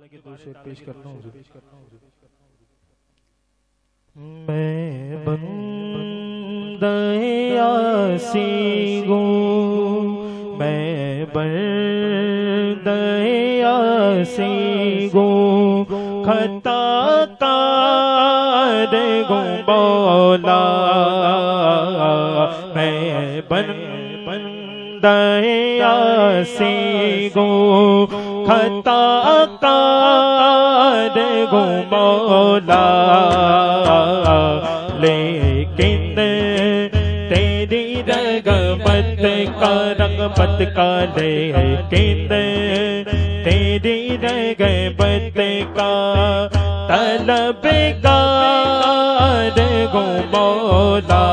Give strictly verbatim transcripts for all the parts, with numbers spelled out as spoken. के दो शेर पेश करता हूँ। मैं बंदे यासी हूँ, मैं बंदे यासी हूँ, खता कार हूँ मौला। मैं बंदे यासी हूँ, खता कार गो मौला। लेकिन तेरी रगमत का रगमत का, लेकिन तेरी रगमत का तलबगार गो मौला।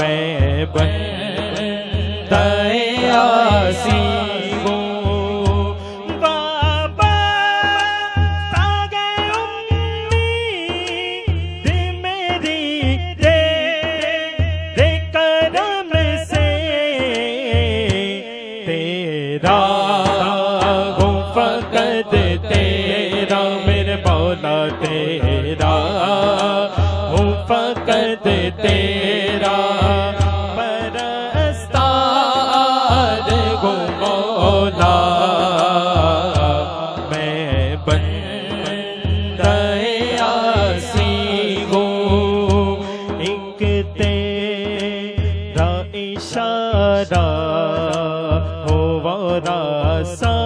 मैं बंदा यासी तेरा हूँ फकत तेरा परस्तार गो मौला। मैं बंदा यासी हूँ, एक तेरा इशारा हो रासा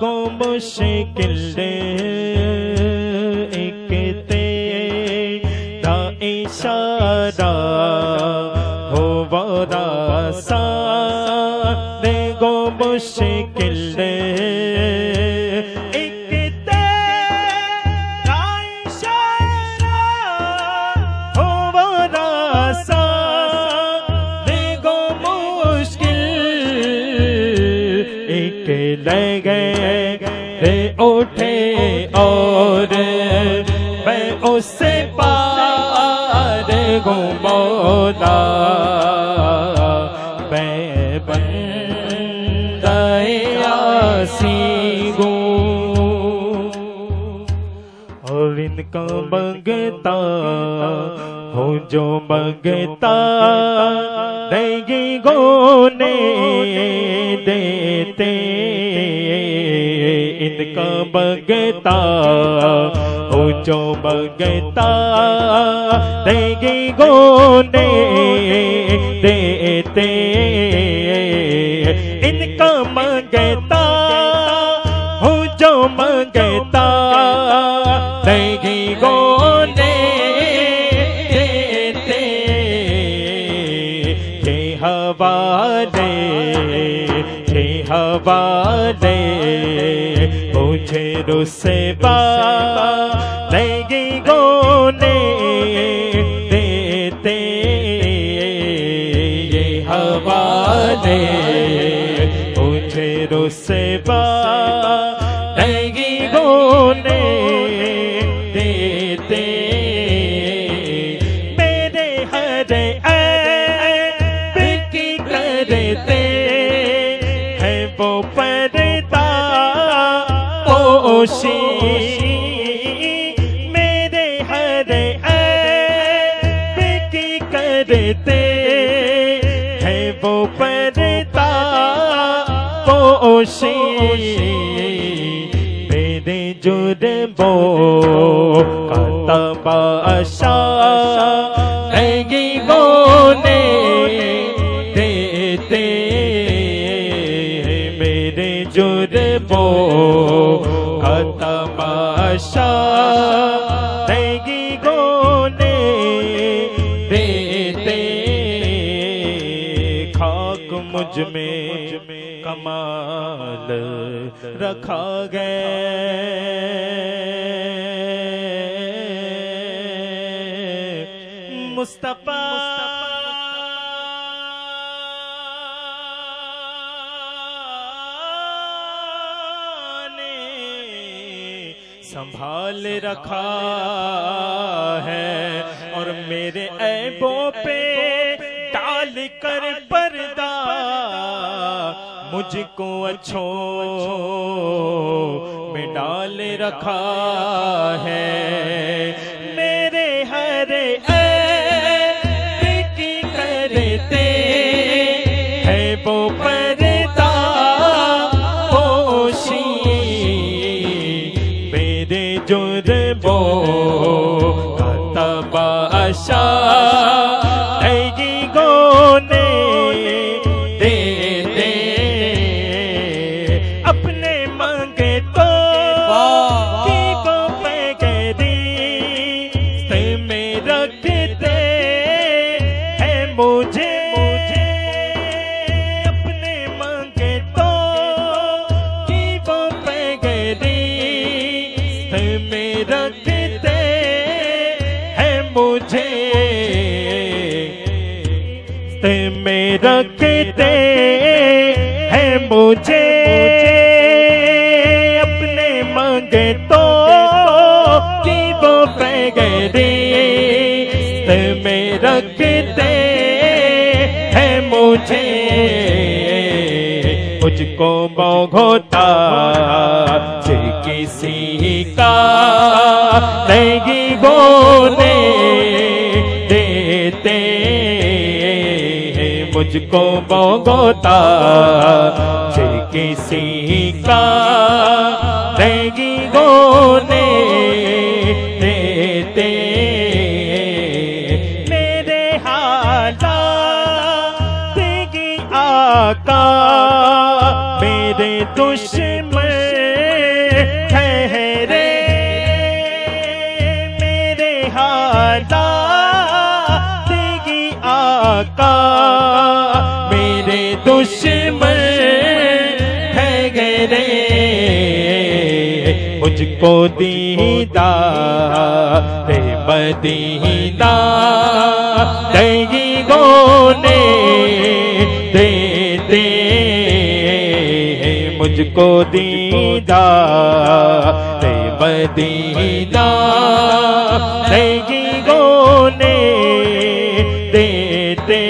गो मुश्किल इशारा हो रासा दे गो मुश्किल। एक तेरा इशारा हो रासा दे गो मुश्किल। एक लगे रे उठे और मैं उससे गो मौला। मैं बंदा यासी और इनका मंगता हो जो मंगता देगी गोने देते। इनका मंगता हो जो मंगता देगी गोने देते। इनका मंगता हो जो मंगता देगी गोने देते। के हवाले के हवाले मुझे रुसवा देगी गोने देते। ये हवाले मुझे रुसवा देगी गोने देते। मेरे हर ऐब की करते हैं वो पर्दा पोशी। मेरे हर ऐब की करते हैं वो पर्दा पोशी। मेरे जुर्मो का तमाशा देगी गोने देते। मेरे जुर्मो का तमाशा देगी गोने देते। खाक मुझ में कमाल रखा गया मुस्तफा। ने संभाल रखा है और मेरे ऐबों पे डाल कर पर्दा। मुझको अच्छो में डाल रखा है। रखते हैं मुझे अपने मांगे तो कि वो पैगरी में रखते हैं मुझे। मुझको भोगोता से किसी का नहीं बोले देते, मुझको भोगोता से किसी का नहीं बोले देते। मेरे हालात की आका मेरे दुश्मन ठहरे, मेरे हालात की आका दुश्मन ठहरे। मुझको दीदा रे मदीना नहीं गोने देते, मुझको दीदा रे मदीना नहीं गोने देते।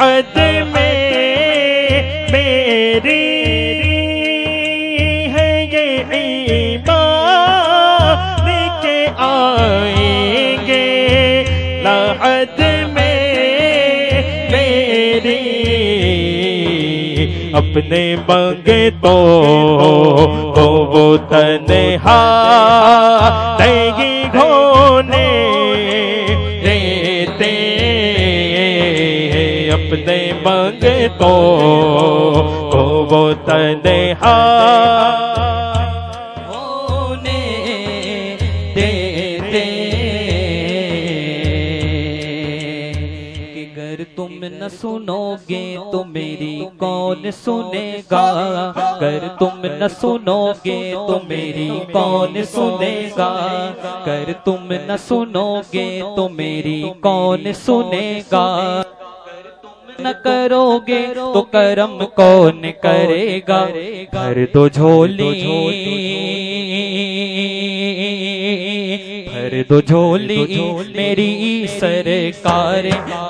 हद में मेरी है ये ईमान के आएंगे, हद में मेरी अपने मांगे तो तो वो तन्हा नहीं होने देते, अपने मांगे तो को वो तन्हा होने देते। कि अगर तुम न सुनोगे तो मेरी कौन सुनेगा, अगर तुम न सुनोगे तो मेरी कौन सुनेगा, अगर तुम न सुनोगे तो मेरी कौन सुनेगा। न करोगे तो कर्म कौन करेगा, भर दो झोली भर दो झोली मेरी सरकार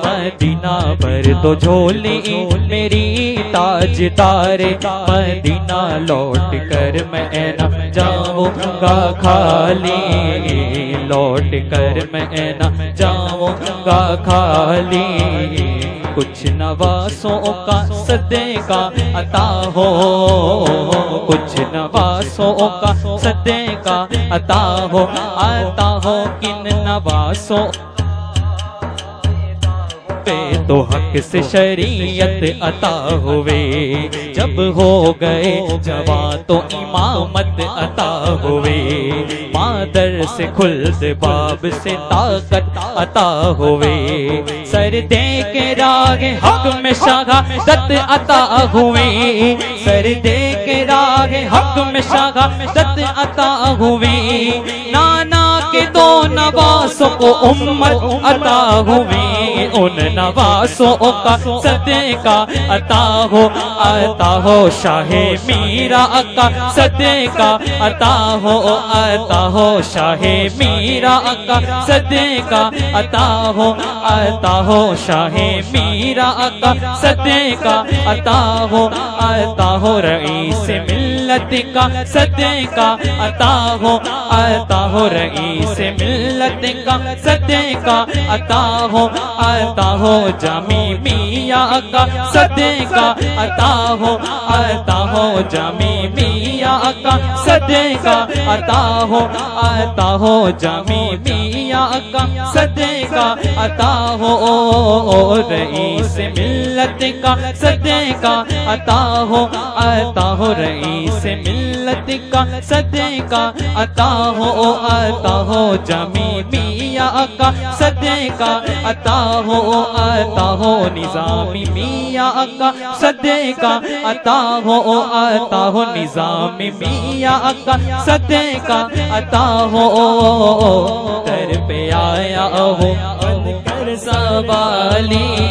मदीना, भर दो झोली मेरी ताजदार मदीना, लौट कर मैं न जाऊंगा खाली, लौट कर मैं न जाऊंगा खाली। कुछ नवासों का सदेका अता हो, कुछ नवासों का सदेका अता हो, आता हो किन नवासों पे तो हक से शरीयत अता हुए, जब हो गए जवां तो इमामत अता हुए, मादर से खुल्द बाब से ताकत अता हुए, सर दे के राग हक में शहादत अता हुए, सर दे के राग हक में शहादत अता हुए, नाना के दो नवासों को उम्मत अता हुए, उन नवासों का सदेका अता हो अता हो शाहे मीरा का सदेका अता हो अता हो शाहे मीरा का सदेका अता हो अता हो शाहे मीरा का सदेका अता हो अता हो रईस मिल्लत का सदेका अता हो अता हो रईस मिल्लत का सदेका अता हो अता हो जामी मिया का सदेका अता हो अता हो जामी मिया का सदेका अता हो अता हो जामी मिया का सदेका अता हो रईस मिल्लत का सदेका अता हो अता हो रईस मिल्लत का सदेका अता हो अता हो जामी मिया का सदेका अता हो अता हो निजामी मिया का सदेका अता हो अता हो निजामी मिया का सदेका अता हो दर पे आया हो बनकर सवाली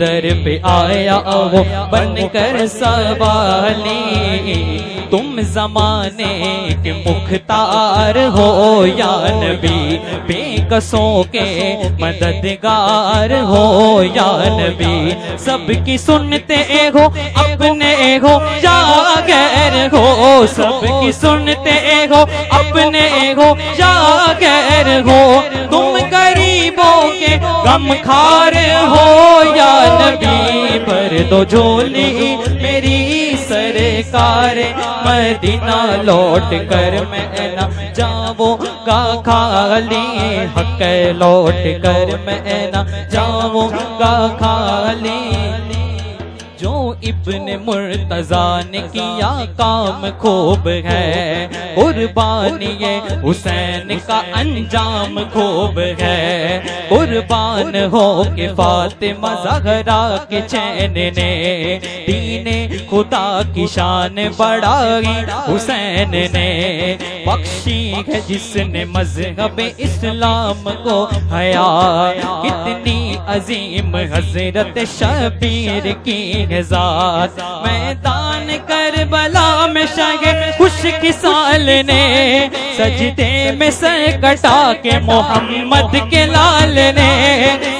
दर पे आया हो बनकर सवाली तुम जमाने के मुख्तार हो या नबी बेकसों के मददगार हो या नबी सबकी सुनते हो अपने हो या गैर हो सबकी सुनते हो अपने हो या गैर हो तुम गरीबों के गमखार हो या नबी भर दो झोली मेरी सरकार मदीना लौट कर मैं न जाऊंगा खाली हक लौट कर मैं न जाऊंगा खाली जो इब्न मुर्तजा ने किया काम खूब है कुर्बानी हुसैन का अंजाम खूब है कुर्बान हो के फातिमा ज़हरा के चैन ने दीने खुदा की शान बढ़ाई हुसैन ने बख्शी है जिसने मजहब इस्लाम को हया कितनी अजीम हजरत शबीर की ज़ात मैदान करबला में शाहे खुश किसाल ने सजदे में सर कटा के मोहम्मद के लाल ने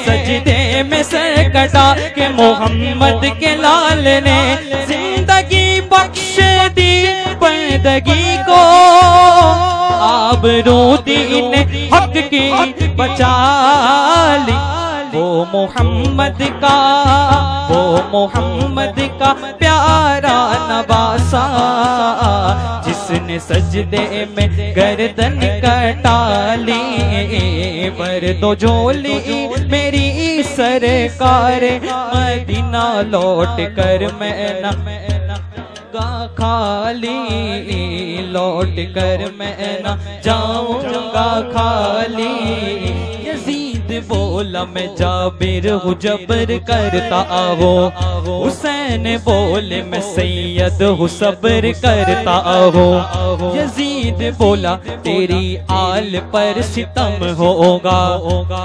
सजदे में सर कटा के मोहम्मद के लाल ने जिंदगी बख्श दी बंदगी को आबरू दीन हक की बचा ली वो मोहम्मद का वो मोहम्मद का प्यारा नवासा जिसने सजदे में गर्दन कटा ली पर दो झोली मेरी सरकार मदीना लौट कर मैं न खाली लौट कर मैं न जाऊंगा खाली बोला मैं जाबिर हूँ जबर करता आओ हुसैन बोले मैं सैयद हूँ सबर करता आओ यजीद बोला तेरी आल पर सितम होगा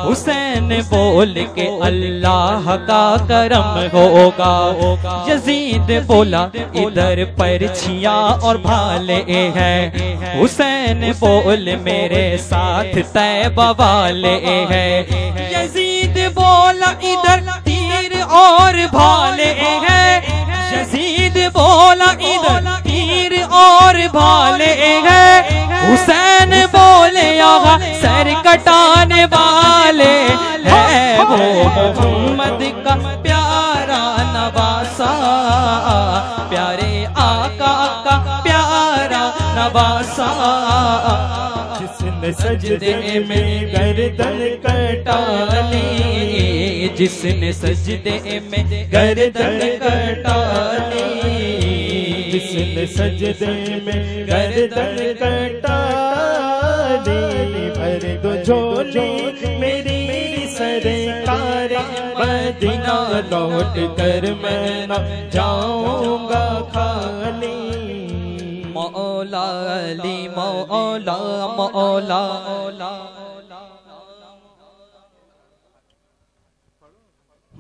हुसैन बोल के अल्लाह का करम होगा यजीद बोला इधर पर छिया और भाले हैं हुसैन बोल मेरे साथ तैबा वाले हैं यजीद बोला इधर तीर और भाले हैं यजीद बोला इधर तीर और भाले हैं हुसैन बोले आगा सर कटाने वाले हैं वो मोहम्मद का प्यारा नवासा प्यारे आका का प्यारा नवासा जिसने सजदे में गर्दन कटाली जिसने सजदे में गर्दन कटाली जिसने सजदे में गर्दन कटाली भर दो झोली मेरी सरकार मदीना लौट कर मैं न जाऊंगा खाली मौला अली मौला मौला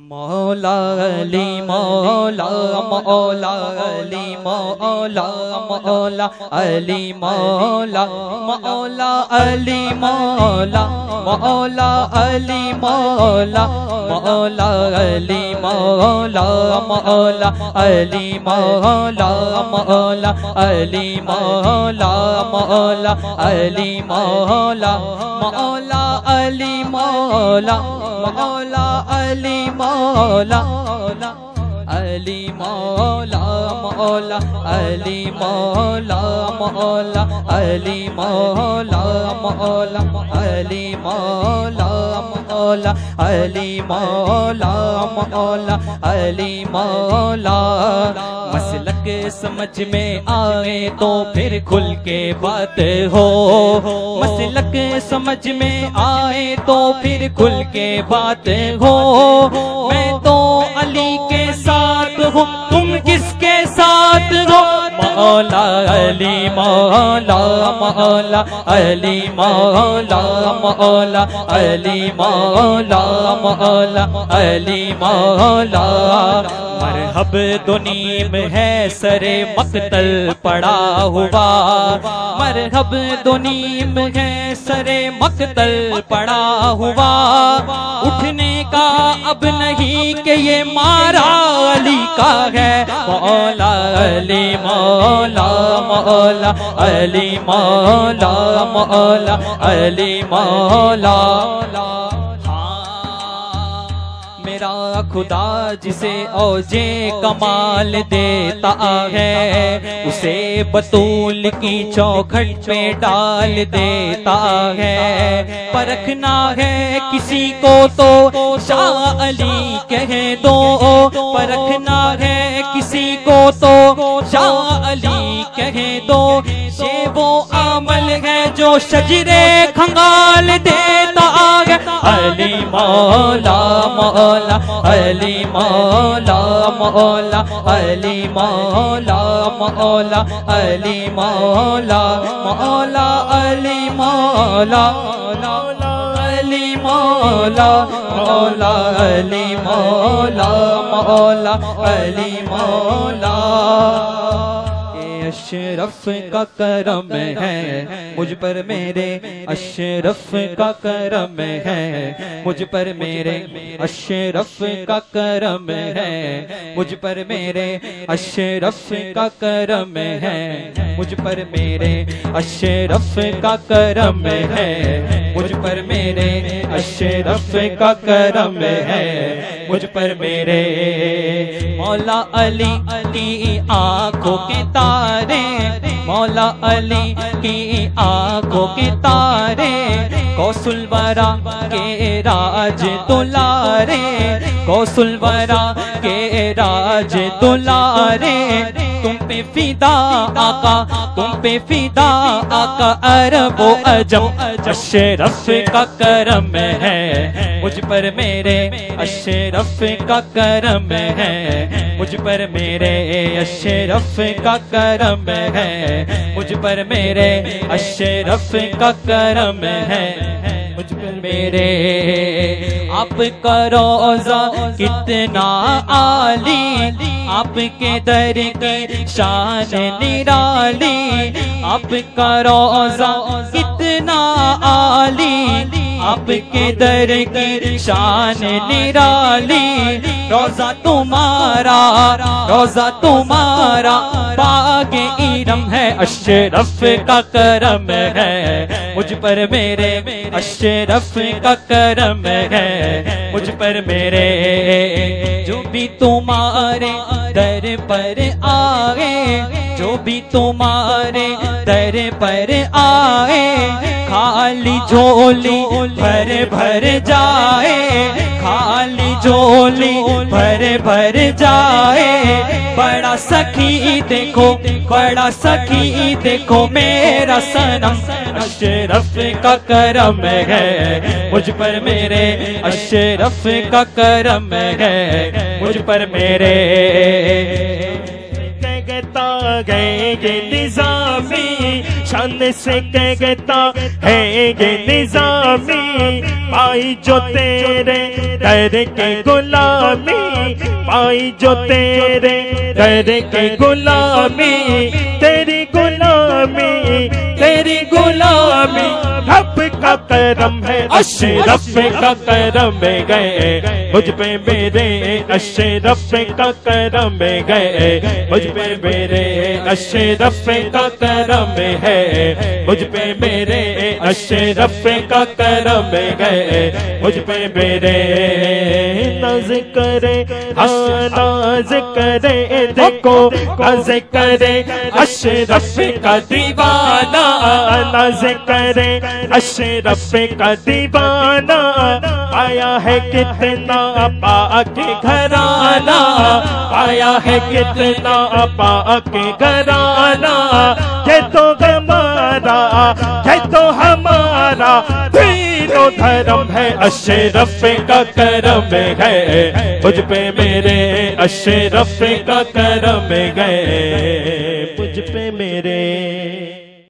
मौला अली मौला मौला अली मौला मौला अली मौला मौला अली मौला मौला अली मौला मौला अली मौला मौला अली मौला मौला अली मौला मौला अली मौला मौला अली मौला मौला अली मौला अली मौला मौला अली मौला मौला अली मौला मौला अली मौला मौला अली मौला मौला अली मौला। मसलक समझ में आए तो फिर खुल के बात हो, मसलक समझ में आए तो फिर खुल के बात हो। मैं तो अली के साथ हूँ, तुम किसके साथ हो? मौला अली मौला मौला अली मौला मौला अली मौला मौला अली मौला। मरहब दुनीम है सरे मकतल पड़ा हुआ, मरहब दुनीम है सरे मकतल पड़ा हुआ। उठने का अब नहीं कि ये मारा अली का है। मौला अली मौला मौला अली मौला मौला अली मौला। मेरा खुदा जिसे औजे कमाल देता है, उसे बतूल की चौखट पे डाल देता है। परखना है किसी को तो शाह अली कह दो, परखना है किसी को तो शाह अली कह दो। ये वो अमल है जो शजरे खंगाल देता है। अली मौला मौला अली मौला मौला अली मौला मौला अली मौला मौला अली मौला अली मौला मौला अली मौला मौला अली मौला। अशरफ का करम है मुझ पर मेरे, अशरफ का करम है मुझ पर मेरे, अशरफ का करम है मुझ पर मेरे, अशरफ का करम है मुझ पर मेरे, अशरफ का करम है मुझ पर मेरे, अशरफ का करम है मुझ पर मेरे। मौला अली की आंखों के तार, मौला अली की आंखों के तारे, कौसुल वरा के राज दुलारे, कौसुल वरा के राज दुलारे। तुम पे फिदा आका, तुम पे फिदा आका अरबो अजम। अशरफ का करम है मुझ पर मेरे, अशरफ का करम है मुझ पर मेरे, अशरफ का करम है मुझ पर मेरे, अशरफ का करम है मुझ पर मेरे। आपका रोजा कितना आली, आपके दर की शान निराली। आपका रोजा कितना आली, आपके दर की शान निराली। रोजा तुम्हारा, रोजा तुम्हारा बागे इरम है। अशरफ का करम है मुझ पर मेरे, अशरफ का करम है मुझ पर मेरे। जो भी तुम्हारे दर पर आए, जो भी तुम्हारे दर पर आए, खाली झोली भर भर जाए, खाली झोली भर भर जाए। बड़ा सखी देखो, बड़ा सखी देखो मेरा सनम। अशरफ का करम है मुझ पर मेरे, अशरफ का करम है मुझ पर मेरे। कहता गए निजामी निशान से कहता है ये निजामी, पाई जो तेरे दर के गुलामी, पाई जो तेरे दर के गुलामी, तेरी गुलामी तेरी गुलामी। रब का करम है अशरफ का करम गए मुझ पे मेरे, अशरफ का करम गए मुझ पे मेरे, अशरफ का करम है मुझ पे मेरे, अशरफ का करम गए मुझ पे मेरे। नज करे नाज करे देखो नज करे अशरफ का दीवाना, नज करे अशरफ का दीवाना, आया है कितना पाक घराना, आया है कितना पाक घराना, ये तो हमारा ये तो हमारा तीनों धर्म है। अशरफ का करम है मुझ पे मेरे, अशरफ का करम है मुझ पे मेरे।